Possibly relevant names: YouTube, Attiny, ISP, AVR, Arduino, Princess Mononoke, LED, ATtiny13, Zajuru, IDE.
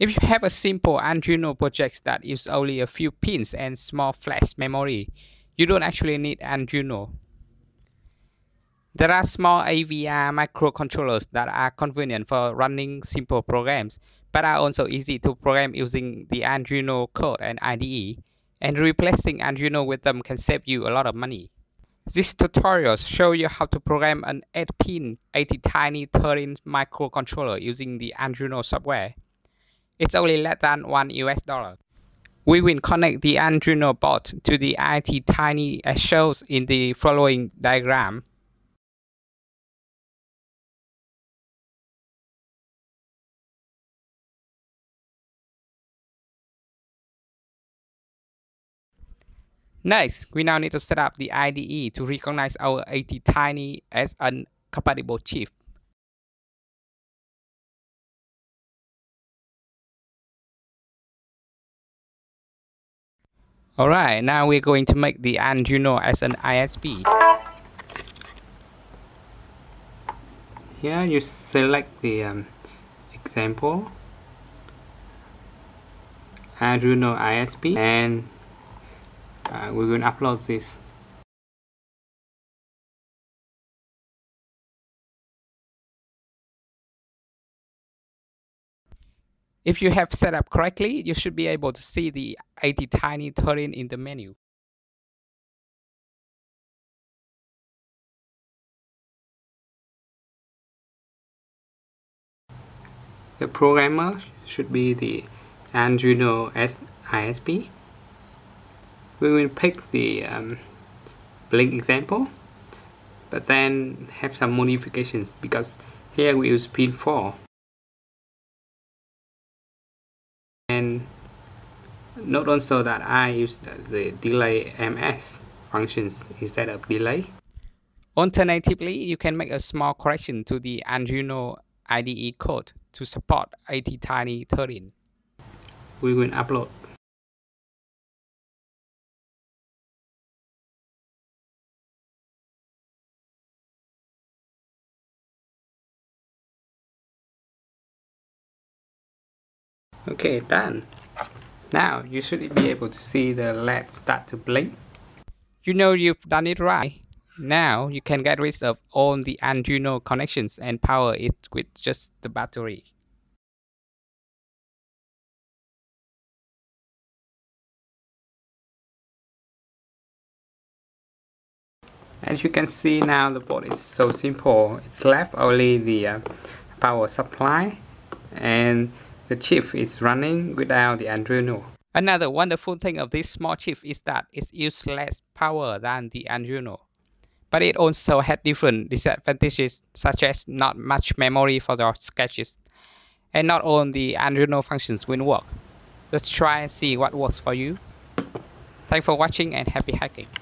If you have a simple Arduino project that uses only a few pins and small flash memory, you don't actually need Arduino. There are small AVR microcontrollers that are convenient for running simple programs, but are also easy to program using the Arduino code and IDE, and replacing Arduino with them can save you a lot of money. This tutorial shows you how to program an 8-pin ATtiny13 microcontroller using the Arduino software. It's only less than $1. We will connect the Arduino board to the ATtiny as shown in the following diagram. Next, we now need to set up the IDE to recognize our ATtiny as a compatible chip. Alright, now we're going to make the Arduino as an ISP. Here you select the example Arduino ISP, and we will upload this. If you have set up correctly, you should be able to see the ATtiny13 in the menu. The programmer should be the Arduino ISP. We will pick the blink example, but then have some modifications because here we use pin 4. And note also that I use the delay ms functions instead of delay. Alternatively, you can make a small correction to the Arduino IDE code to support ATtiny13. We will upload. Okay, done. Now you should be able to see the LED start to blink. You know you've done it right. Now you can get rid of all the Arduino connections and power it with just the battery. As you can see now, the board is so simple. It's left only the power supply, and the chip is running without the Arduino. Another wonderful thing of this small chip is that it uses less power than the Arduino. But it also had different disadvantages, such as not much memory for the sketches, and not all the Arduino functions will work. Let's try and see what works for you. Thanks for watching and happy hacking.